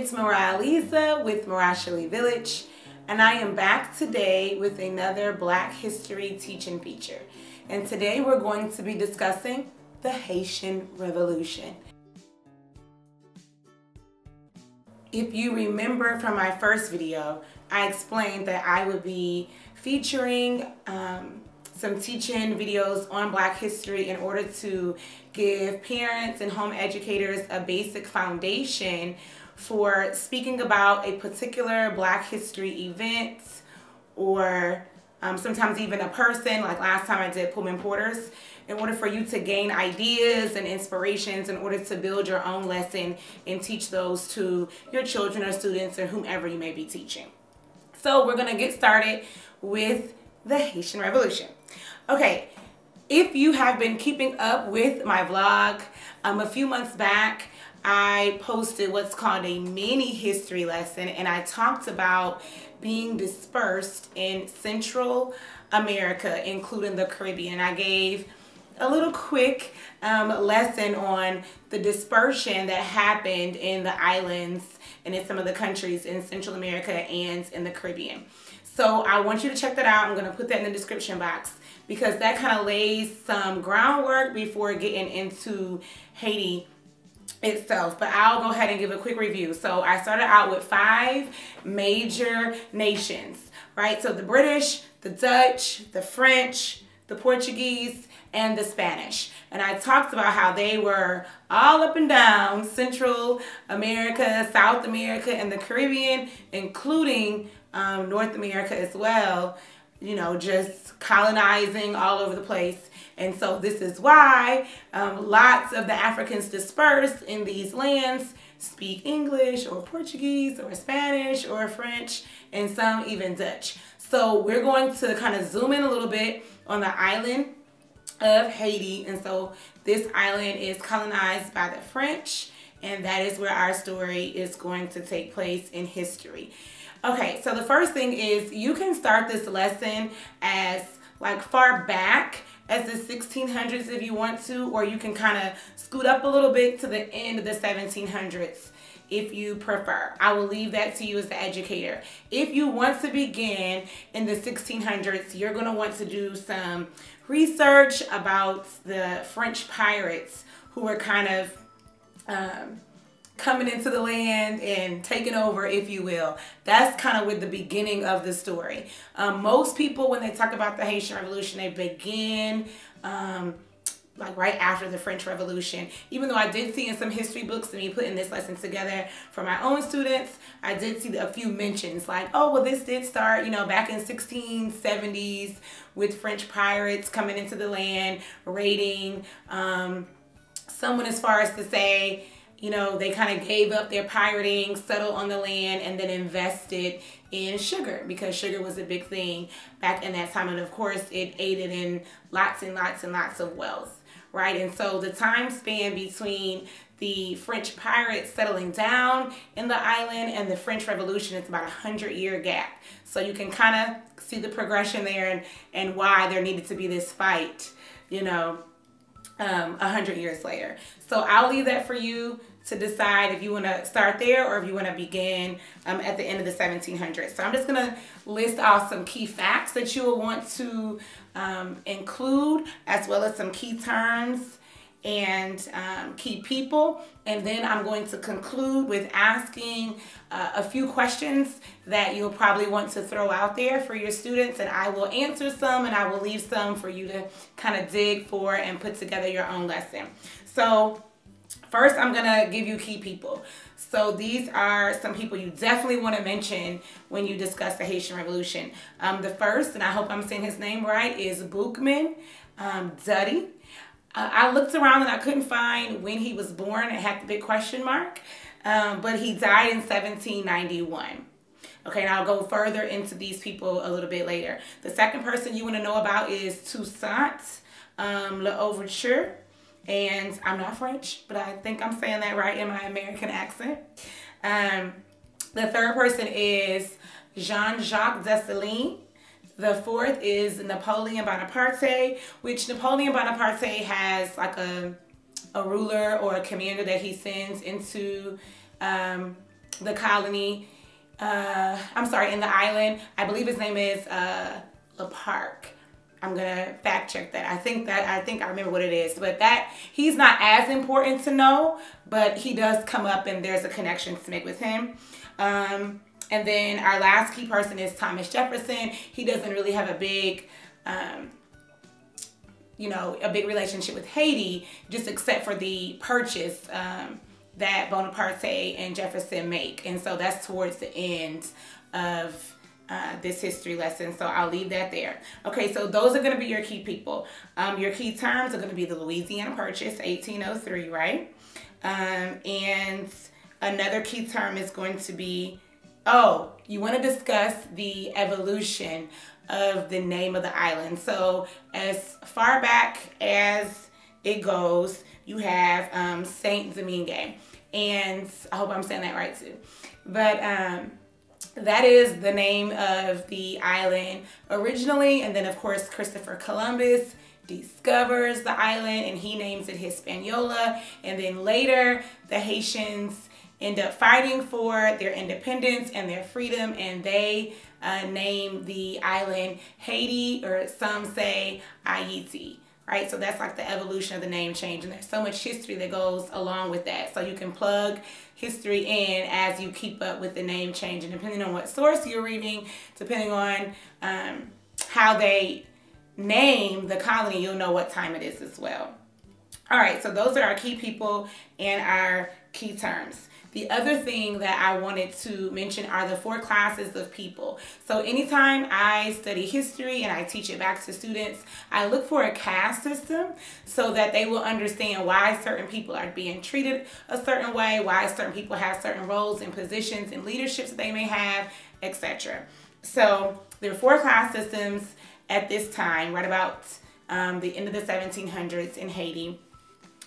It's Mariah Lisa with Mariah Shelley Village, and I am back today with another Black History teaching feature. And today we're going to be discussing the Haitian Revolution. If you remember from my first video, I explained that I would be featuring some teaching videos on Black history in order to give parents and home educators a basic foundation for speaking about a particular Black history event or sometimes even a person, like last time I did Pullman Porters, in order for you to gain ideas and inspirations in order to build your own lesson and teach those to your children or students or whomever you may be teaching. So we're gonna get started with the Haitian Revolution. Okay, if you have been keeping up with my vlog, a few months back I posted what's called a mini history lesson, and I talked about being dispersed in Central America, including the Caribbean. And I gave a little quick lesson on the dispersion that happened in the islands and in some of the countries in Central America and in the Caribbean. So I want you to check that out. I'm going to put that in the description box because that kind of lays some groundwork before getting into Haiti itself. But I'll go ahead and give a quick review. So I started out with 5 major nations, right? So the British, the Dutch, the French, the Portuguese, and the Spanish. And I talked about how they were all up and down Central America, South America, and the Caribbean, including North America as well, you know, just colonizing all over the place. And so this is why lots of the Africans dispersed in these lands speak English or Portuguese or Spanish or French, and some even Dutch. So we're going to kind of zoom in a little bit on the island of Haiti. And so this island is colonized by the French, and that is where our story is going to take place in history. Okay, so the first thing is you can start this lesson as like far back as the 1600s if you want to, or you can kind of scoot up a little bit to the end of the 1700s if you prefer. I will leave that to you as the educator. If you want to begin in the 1600s, you're going to want to do some research about the French pirates who were kind of coming into the land and taking over, if you will. That's kind of with the beginning of the story. Most people, when they talk about the Haitian Revolution, they begin like right after the French Revolution. Even though I did see in some history books, and me putting this lesson together for my own students, I did see a few mentions like, oh, well, this did start, you know, back in 1670s with French pirates coming into the land, raiding. Someone as far as to say, you know, they kind of gave up their pirating, settled on the land, and then invested in sugar because sugar was a big thing back in that time. And of course, it aided in lots and lots and lots of wealth, right? And so the time span between the French pirates settling down in the island and the French Revolution is about a 100-year gap. So you can kind of see the progression there and why there needed to be this fight, you know, 100 years later. So I'll leave that for you to decide if you want to start there or if you want to begin at the end of the 1700s. So I'm just going to list off some key facts that you will want to include, as well as some key terms and key people. And then I'm going to conclude with asking a few questions that you'll probably want to throw out there for your students, and I will answer some and I will leave some for you to kind of dig for and put together your own lesson. So first, I'm gonna give you key people. So these are some people you definitely want to mention when you discuss the Haitian Revolution. The first, and I hope I'm saying his name right, is Boukman Dutty. I looked around and I couldn't find when he was born. It had the big question mark, but he died in 1791. Okay, and I'll go further into these people a little bit later. The second person you want to know about is Toussaint L'Overture, and I'm not French, but I think I'm saying that right in my American accent. The third person is Jean-Jacques Dessalines. The fourth is Napoleon Bonaparte, which Napoleon Bonaparte has like a ruler or a commander that he sends into the colony, in the island. I believe his name is LeClarc. I'm gonna fact check that. I think I remember what it is, but that he's not as important to know, but he does come up and there's a connection to make with him. And then our last key person is Thomas Jefferson. He doesn't really have a big, a big relationship with Haiti, just except for the purchase that Bonaparte and Jefferson make. And so that's towards the end of this history lesson, so I'll leave that there. Okay, so those are going to be your key people. Your key terms are going to be the Louisiana Purchase, 1803, right? And another key term is going to be, you want to discuss the evolution of the name of the island. So as far back as it goes, you have Saint-Domingue, and I hope I'm saying that right too. But that is the name of the island originally, and then of course Christopher Columbus discovers the island and he names it Hispaniola, and then later the Haitians end up fighting for their independence and their freedom, and they name the island Haiti, or some say Haiti, right? So that's like the evolution of the name change, and there's so much history that goes along with that, so you can plug history in as you keep up with the name change. And depending on what source you're reading, depending on how they name the colony, you'll know what time it is as well. All right, so those are our key people and our key terms. The other thing that I wanted to mention are the four classes of people. So anytime I study history and I teach it back to students, I look for a caste system so that they will understand why certain people are being treated a certain way, why certain people have certain roles and positions and leaderships that they may have, etc. So there are four class systems at this time, right about the end of the 1700s in Haiti.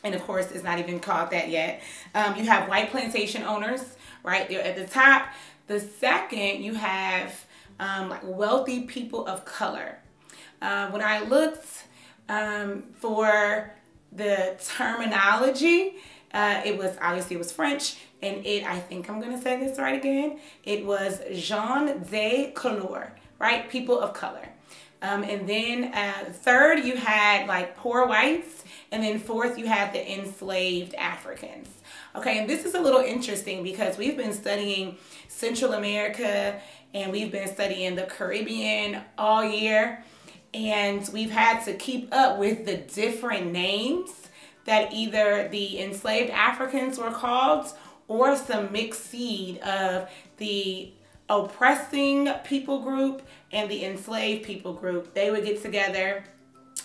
And of course, it's not even called that yet. You have white plantation owners, right? They're at the top. The second, you have like wealthy people of color. When I looked for the terminology, it was French, and I think I'm gonna say this right again. It was gens de couleur, right? People of color. And then third, you had like poor whites. And then fourth, you had the enslaved Africans. Okay, and this is a little interesting because we've been studying Central America and we've been studying the Caribbean all year. And we've had to keep up with the different names that either the enslaved Africans were called or some mixed seed of the oppressing people group and the enslaved people group. They would get together,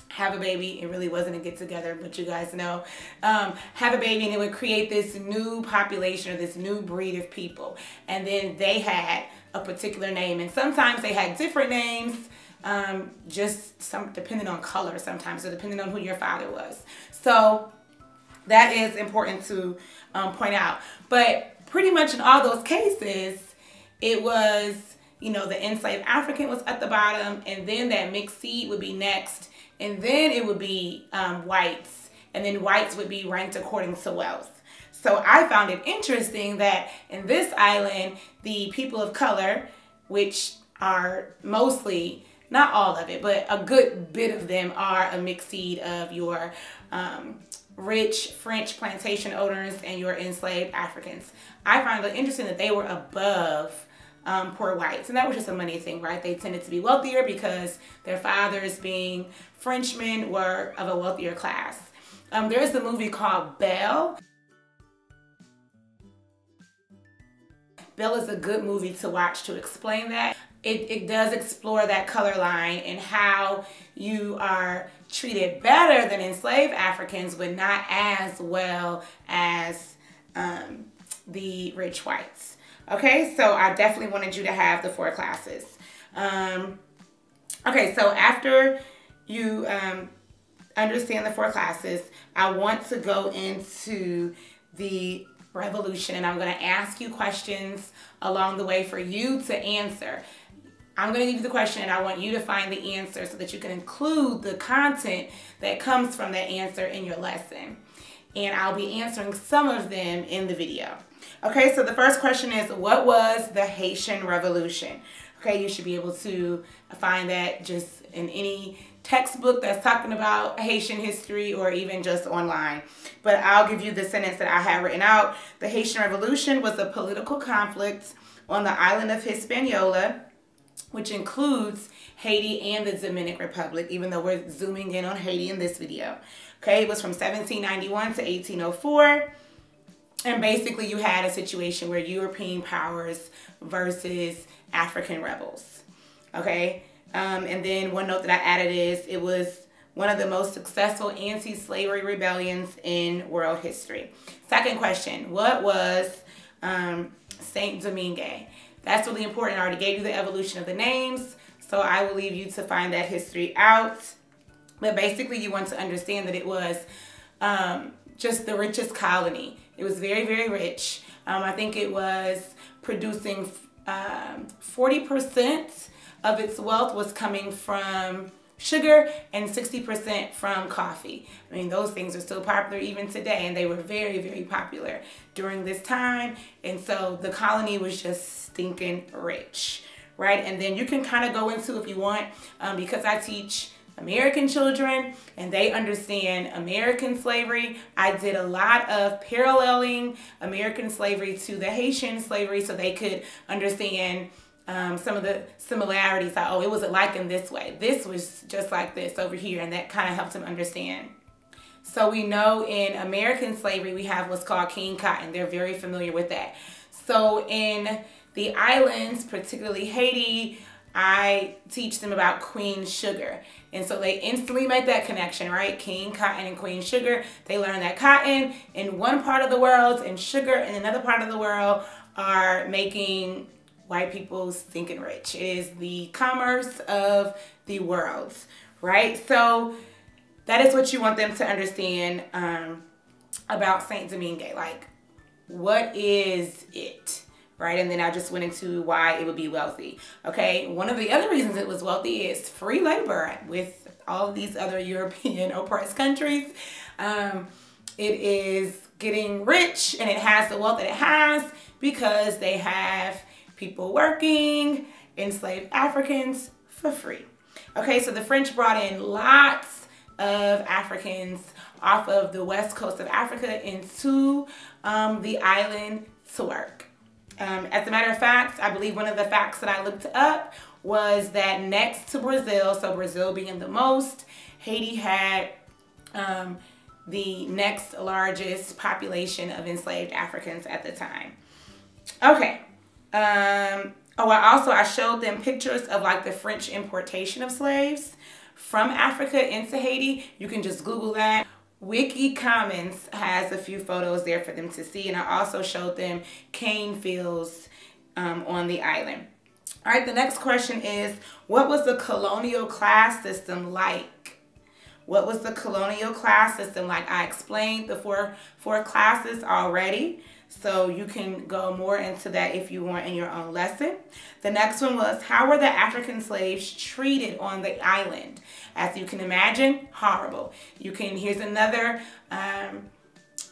have a baby. It really wasn't a get together, but you guys know. Have a baby, and it would create this new population or this new breed of people. And then they had a particular name, and sometimes they had different names, just some depending on color sometimes, or depending on who your father was. So that is important to point out. But pretty much in all those cases, it was, the enslaved African was at the bottom, and then that mixed seed would be next. And then it would be whites, and then whites would be ranked according to wealth. So I found it interesting that in this island, the people of color, which are mostly, not all of it, but a good bit of them are a mixed seed of your rich French plantation owners and your enslaved Africans. I find it interesting that they were above poor whites, and that was just a money thing, right? They tended to be wealthier because their fathers, being Frenchmen, were of a wealthier class. There's a movie called Belle. Belle is a good movie to watch to explain that. It does explore that color line and how you are treated better than enslaved Africans, but not as well as the rich whites. Okay, so I definitely wanted you to have the four classes. Okay, so after you understand the four classes, I want to go into the revolution, and I'm going to ask you questions along the way for you to answer. I'm going to give you the question, and I want you to find the answer so that you can include the content that comes from that answer in your lesson. And I'll be answering some of them in the video. Okay, so the first question is, what was the Haitian Revolution? Okay, you should be able to find that just in any textbook that's talking about Haitian history or even just online. But I'll give you the sentence that I have written out. The Haitian Revolution was a political conflict on the island of Hispaniola, which includes Haiti and the Dominican Republic, even though we're zooming in on Haiti in this video. Okay, it was from 1791 to 1804. And basically you had a situation where European powers versus African rebels. Okay, and then one note that I added is it was one of the most successful anti-slavery rebellions in world history. Second question, what was Saint-Domingue? That's really important. I already gave you the evolution of the names, so I will leave you to find that history out. But basically you want to understand that it was just the richest colony. It was very, very rich. I think it was producing 40% of its wealth was coming from sugar and 60% from coffee. I mean, those things are still popular even today, and they were very, very popular during this time. And so the colony was just stinking rich, right? And then you can kind of go into, if you want, because I teach American children and they understand American slavery, I did a lot of paralleling American slavery to the Haitian slavery so they could understand some of the similarities. Like, oh, it wasn't like in this way. This was just like this over here, and that kind of helped them understand. So we know in American slavery we have what's called cane cotton. They're very familiar with that. So in the islands, particularly Haiti, I teach them about Queen Sugar. And so they instantly make that connection, right? King Cotton and Queen Sugar. They learn that cotton in one part of the world and sugar in another part of the world are making white people stinking rich. It is the commerce of the world, right? So that is what you want them to understand about Saint-Domingue. Like, what is it? Right, and then I just went into why it would be wealthy. Okay, one of the other reasons it was wealthy is free labor with all of these other European oppressed countries. It is getting rich, and it has the wealth that it has because they have people working, enslaved Africans for free. Okay, so the French brought in lots of Africans off of the west coast of Africa into the island to work. As a matter of fact, I believe one of the facts that I looked up was that next to Brazil, so Brazil being the most, Haiti had the next largest population of enslaved Africans at the time. Okay. Oh, I showed them pictures of like the French importation of slaves from Africa into Haiti. You can just Google that. WikiCommons has a few photos there for them to see, and I also showed them cane fields on the island. All right, the next question is, what was the colonial class system like? What was the colonial class system like? I explained the four classes already, so you can go more into that if you want in your own lesson. The next one was, how were the African slaves treated on the island? As you can imagine, horrible. Here's another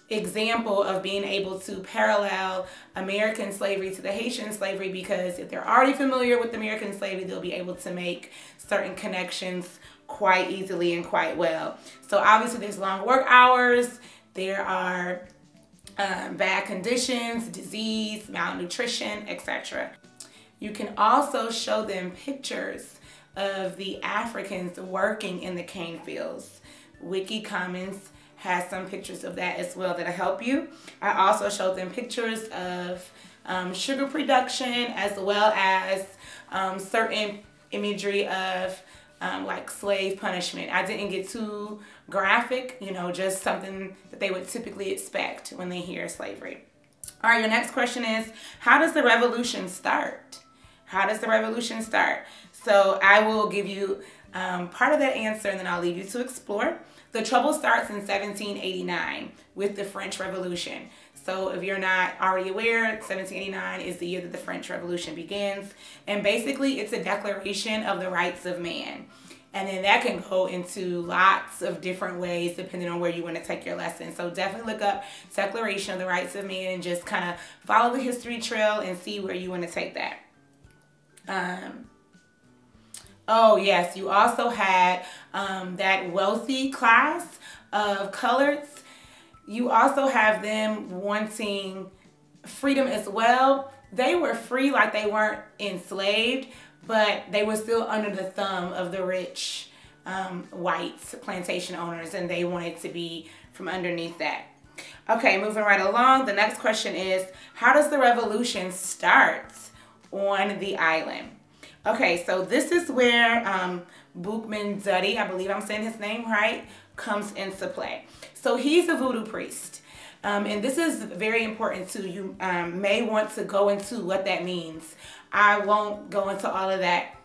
example of being able to parallel American slavery to the Haitian slavery, because if they're already familiar with American slavery, they'll be able to make certain connections quite easily and quite well. So obviously there's long work hours, there are bad conditions, disease, malnutrition, etc. You can also show them pictures of the Africans working in the cane fields. WikiCommons has some pictures of that as well that'll help you. I also showed them pictures of sugar production, as well as certain imagery of like slave punishment. I didn't get too graphic, you know, just something that they would typically expect when they hear slavery. All right, your next question is, how does the revolution start? How does the revolution start? So I will give you part of that answer, and then I'll leave you to explore. The trouble starts in 1789 with the French Revolution. So if you're not already aware, 1789 is the year that the French Revolution begins. And basically, it's a declaration of the rights of man. And then that can go into lots of different ways depending on where you want to take your lesson. So definitely look up Declaration of the Rights of Man and just kind of follow the history trail and see where you want to take that. Oh yes, you also had that wealthy class of coloreds. You also have them wanting freedom as well. They were free, like they weren't enslaved, but they were still under the thumb of the rich white plantation owners, and they wanted to be from underneath that. Okay, moving right along. The next question is, how does the revolution start on the island? Okay, so this is where Boukman Dutty, I believe I'm saying his name right, comes into play. So he's a voodoo priest. And this is very important too. You may want to go into what that means. I won't go into all of that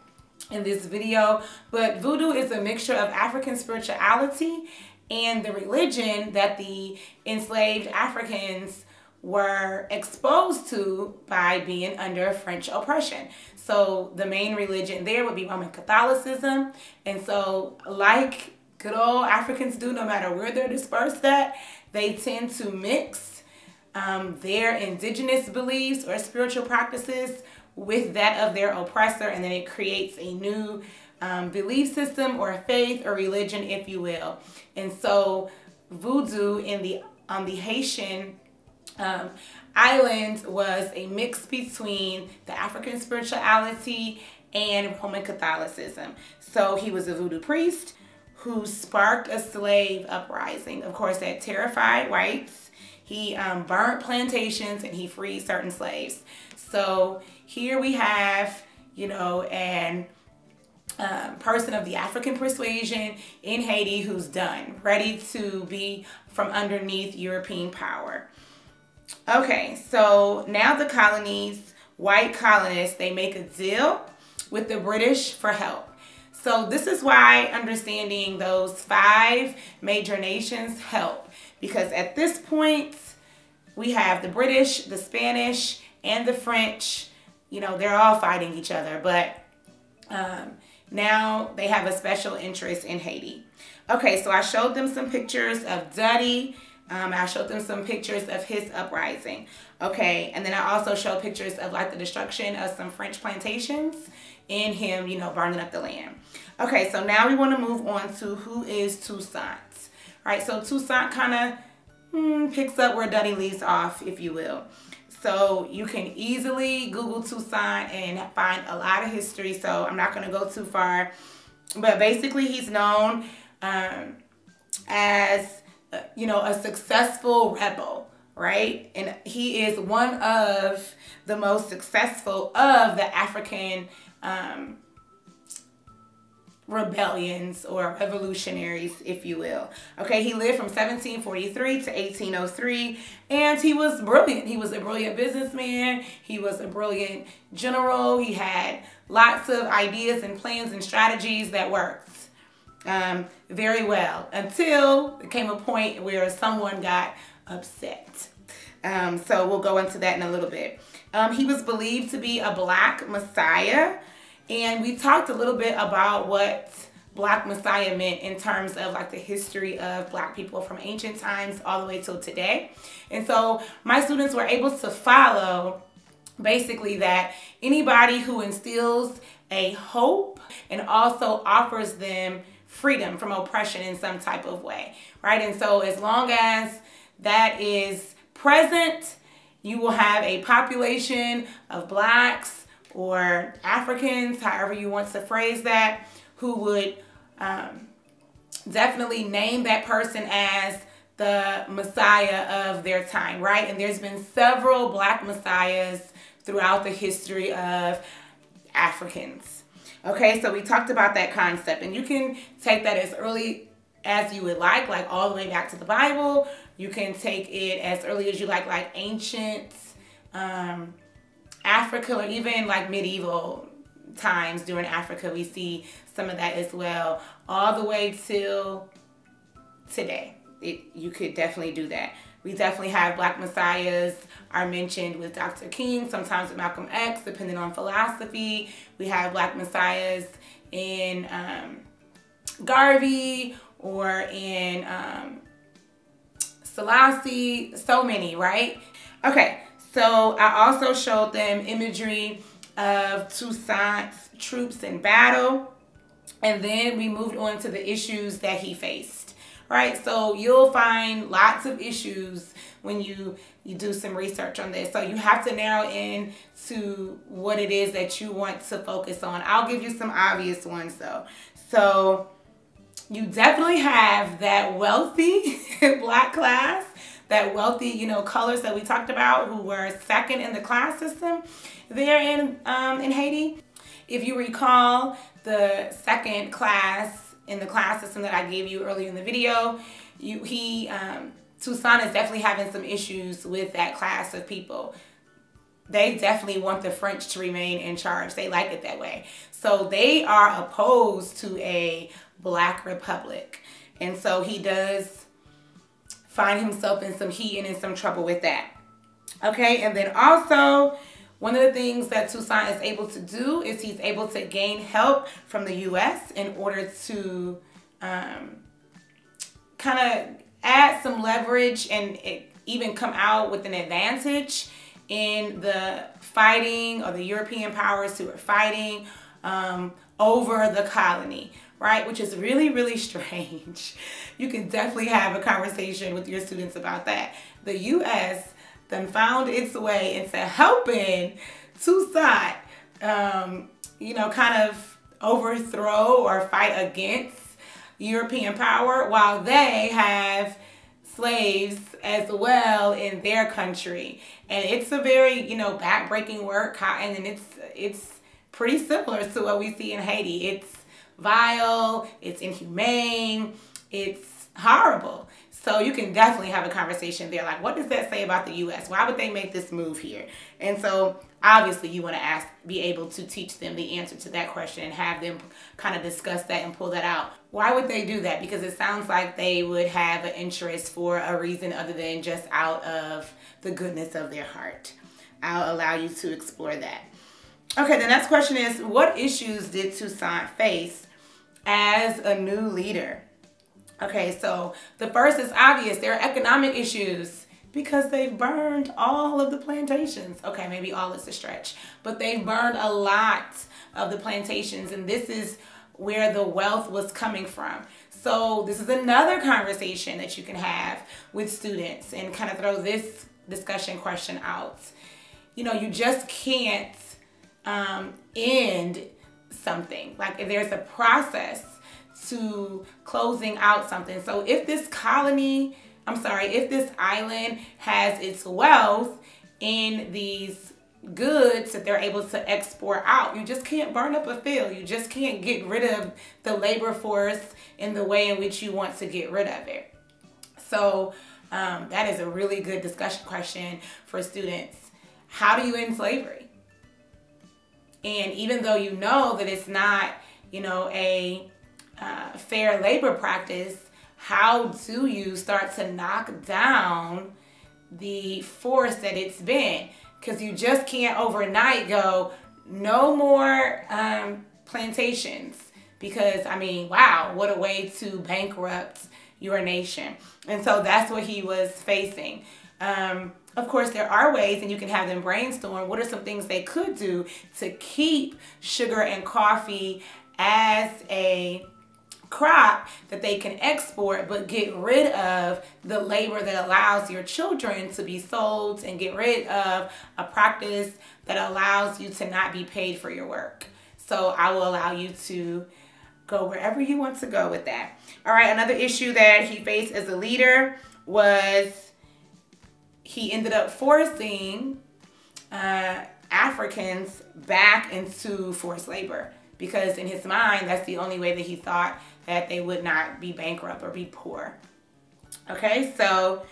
in this video, but voodoo is a mixture of African spirituality and the religion that the enslaved Africans were exposed to by being under French oppression. So the main religion there would be Roman Catholicism. And so like good old Africans do, no matter where they're dispersed at, they tend to mix their indigenous beliefs or spiritual practices with that of their oppressor, and then it creates a new belief system or faith or religion, if you will. And so voodoo in the on the Haitian island was a mix between the African spirituality and Roman Catholicism. So he was a voodoo priest who sparked a slave uprising. Of course, that terrified whites. He burnt plantations and he freed certain slaves. So here we have, you know, an person of the African persuasion in Haiti who's done, ready to be from underneath European power. Okay, so now the colonies, white colonists, they make a deal with the British for help. So this is why understanding those 5 major nations help, because at this point we have the British, the Spanish, and the French. You know, they're all fighting each other, but now they have a special interest in Haiti. Okay, so I showed them some pictures of Dutty. I showed them some pictures of his uprising. Okay, and then I also showed pictures of like the destruction of some French plantations in him, you know, burning up the land. Okay, so now we want to move on to who is Toussaint. Right, so Toussaint kind of picks up where Dutty leaves off, if you will. So you can easily Google Toussaint and find a lot of history, so I'm not going to go too far. But basically he's known as, you know, a successful rebel. Right? And he is one of the most successful of the African rebellions or revolutionaries, if you will. Okay, he lived from 1743 to 1803, and he was brilliant. He was a brilliant businessman. He was a brilliant general. He had lots of ideas and plans and strategies that worked very well until there came a point where someone got upset. So we'll go into that in a little bit. He was believed to be a black messiah, and we talked a little bit about what black messiah meant in terms of like the history of black people from ancient times all the way till today. And so my students were able to follow basically that anybody who instills a hope and also offers them freedom from oppression in some type of way, right? And so as long as that is present, you will have a population of blacks or Africans, however you want to phrase that, who would definitely name that person as the messiah of their time, right? And there's been several black messiahs throughout the history of Africans. Okay, so we talked about that concept, and you can take that as early as you would like all the way back to the Bible. You can take it as early as you like ancient Africa, or even like medieval times during Africa. We see some of that as well, all the way till today. You could definitely do that. We definitely have black messiahs are mentioned with Dr. King, sometimes with Malcolm X, depending on philosophy. We have black messiahs in Garvey or in Selassie, so many, right? Okay, so I also showed them imagery of Toussaint's troops in battle, and then we moved on to the issues that he faced, right? So you'll find lots of issues when you do some research on this. So you have to narrow in to what it is that you want to focus on. I'll give you some obvious ones though. So you definitely have that wealthy black class, that wealthy, you know, colors that we talked about who were second in the class system there in Haiti. If you recall, the second class in the class system that I gave you earlier in the video, Toussaint is definitely having some issues with that class of people. They definitely want the French to remain in charge. They like it that way. So they are opposed to a black republic. And so he does find himself in some heat and in some trouble with that. Okay, and then also one of the things that Toussaint is able to do is he's able to gain help from the U.S. in order to kind of add some leverage and even come out with an advantage in the fighting, or the European powers who are fighting over the colony, right? Which is really, really strange. You can definitely have a conversation with your students about that. The U.S. then found its way into helping Toussaint, you know, kind of overthrow or fight against European power, while they have slaves as well in their country. And it's a very, you know, backbreaking work, and it's pretty similar to what we see in Haiti. It's vile, it's inhumane, it's horrible. So you can definitely have a conversation there. Like, what does that say about the U.S.? Why would they make this move here? And so obviously you want to be able to teach them the answer to that question and have them kind of discuss that and pull that out. Why would they do that? Because it sounds like they would have an interest for a reason other than just out of the goodness of their heart. I'll allow you to explore that. Okay, the next question is, what issues did Toussaint face as a new leader? Okay, so the first is obvious. There are economic issues because they've burned all of the plantations. Okay, maybe all is a stretch, but they've burned a lot of the plantations, and this is where the wealth was coming from. So this is another conversation that you can have with students and kind of throw this discussion question out. You know, you just can't end something. Like, if there's a process to closing out something. So if this colony, if this island has its wealth in these goods that they're able to export out, you just can't burn up a field. You just can't get rid of the labor force in the way in which you want to get rid of it. So that is a really good discussion question for students. How do you end slavery? And even though you know that it's not, you know, a fair labor practice, how do you start to knock down the force that it's been? Because you just can't overnight go, no more plantations, because, I mean, wow, what a way to bankrupt your nation. And so that's what he was facing. Of course, there are ways, and you can have them brainstorm what are some things they could do to keep sugar and coffee as a crop that they can export, but get rid of the labor that allows your children to be sold, and get rid of a practice that allows you to not be paid for your work. So I will allow you to go wherever you want to go with that. All right, another issue that he faced as a leader was he ended up forcing Africans back into forced labor, because in his mind, that's the only way that he thought that they would not be bankrupt or be poor. Okay, so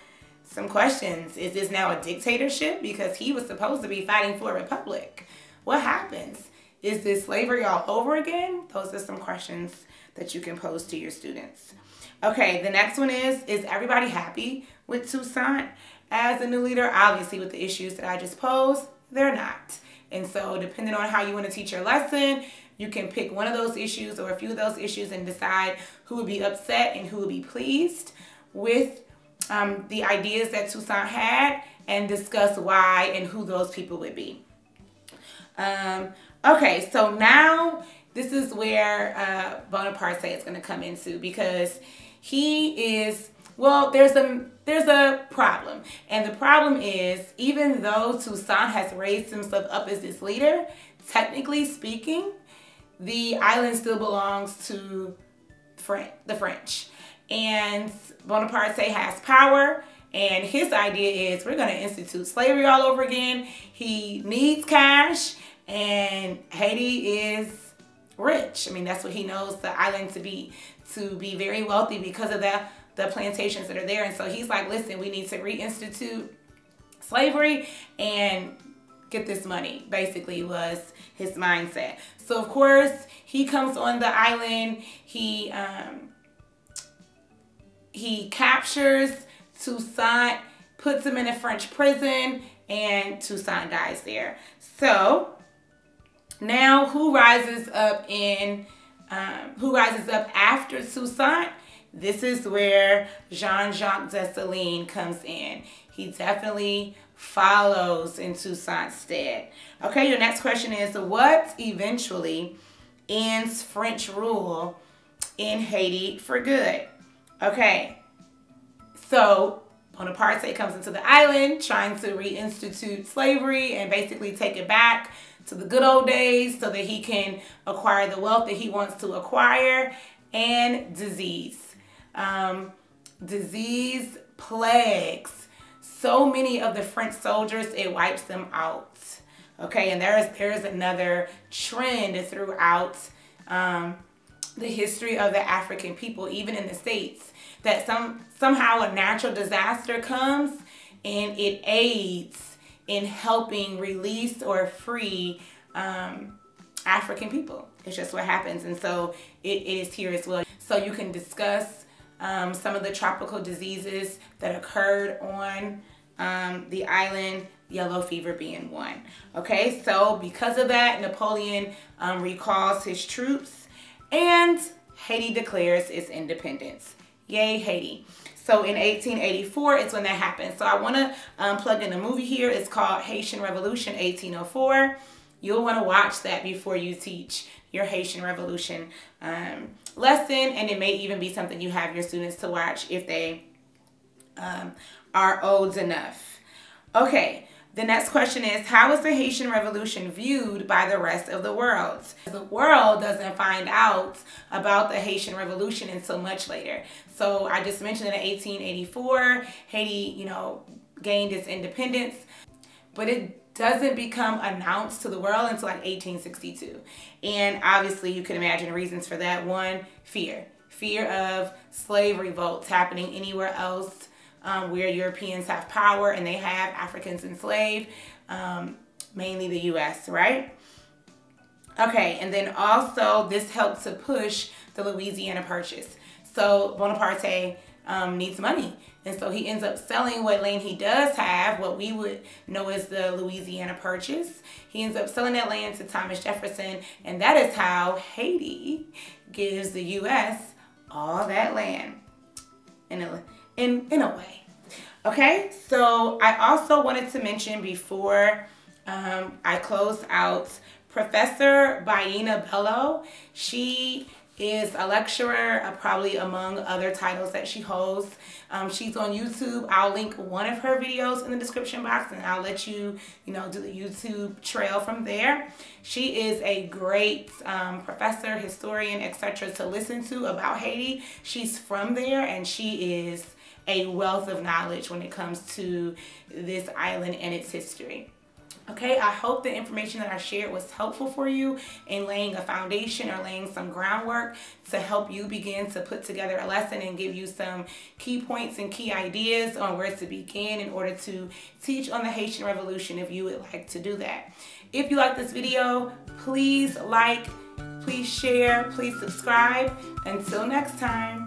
some questions. Is this now a dictatorship? Because he was supposed to be fighting for a republic. What happens? Is this slavery all over again? Those are some questions that you can pose to your students. Okay, the next one is everybody happy with Toussaint as a new leader? Obviously, with the issues that I just posed, they're not. And so depending on how you want to teach your lesson, You can pick one of those issues or a few of those issues and decide who would be upset and who would be pleased with the ideas that Toussaint had, and discuss why and who those people would be. Okay, so now this is where Bonaparte is going to come into, because he is, well, there's a problem. And the problem is, even though Toussaint has raised himself up as this leader, technically speaking, the island still belongs to the French. And Bonaparte has power, and his idea is, we're going to institute slavery all over again. He needs cash, and Haiti is rich. I mean, that's what he knows the island to be very wealthy because of the plantations that are there. And so he's like, listen, we need to reinstitute slavery and get this money, basically, was his mindset. So, of course, he comes on the island. He captures Toussaint, puts him in a French prison, and Toussaint dies there. So now who rises up after Toussaint? This is where Jean-Jacques Dessalines comes in. He definitely follows in Toussaint's stead. Okay, your next question is, what eventually ends French rule in Haiti for good? Okay, so Bonaparte comes into the island trying to reinstitute slavery and basically take it back to the good old days so that he can acquire the wealth that he wants to acquire, and disease. Disease plagues so many of the French soldiers, it wipes them out. Okay, and there is another trend throughout the history of the African people, even in the States, that somehow a natural disaster comes and it aids in helping release or free African people. It's just what happens, and so it is here as well. So you can discuss some of the tropical diseases that occurred on the island, yellow fever being one. Okay, so because of that, Napoleon recalls his troops, and Haiti declares its independence. Yay, Haiti. So in 1884 is when that happened. So I want to plug in a movie here. It's called Haitian Revolution 1804. You'll want to watch that before you teach your Haitian Revolution lesson, and it may even be something you have your students to watch if they are old enough. Okay, the next question is, how is the Haitian Revolution viewed by the rest of the world? The world doesn't find out about the Haitian Revolution until much later. So I just mentioned that in 1884, Haiti, gained its independence, but it doesn't become announced to the world until like 1862. And obviously you can imagine reasons for that. One, fear of slave revolts happening anywhere else where Europeans have power and they have Africans enslaved, mainly the US, right? Okay, and then also this helped to push the Louisiana Purchase. So Bonaparte needs money. And so he ends up selling what land he does have, what we would know as the Louisiana Purchase. He ends up selling that land to Thomas Jefferson, and that is how Haiti gives the U.S. all that land, in a way. Okay, so I also wanted to mention before I close out, Professor Biyyanah Bello. She is a lecturer, probably among other titles that she holds. She's on YouTube. I'll link one of her videos in the description box, and I'll let you, do the YouTube trail from there. She is a great professor, historian, etc. to listen to about Haiti. She's from there, and she is a wealth of knowledge when it comes to this island and its history. Okay, I hope the information that I shared was helpful for you in laying a foundation or laying some groundwork to help you begin to put together a lesson and give you some key points and key ideas on where to begin in order to teach on the Haitian Revolution if you would like to do that. If you like this video, please like, please share, please subscribe. Until next time.